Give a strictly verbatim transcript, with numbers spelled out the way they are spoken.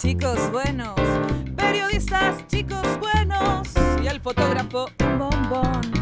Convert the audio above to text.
chicos buenos, periodistas chicos buenos y el fotógrafo un bombón.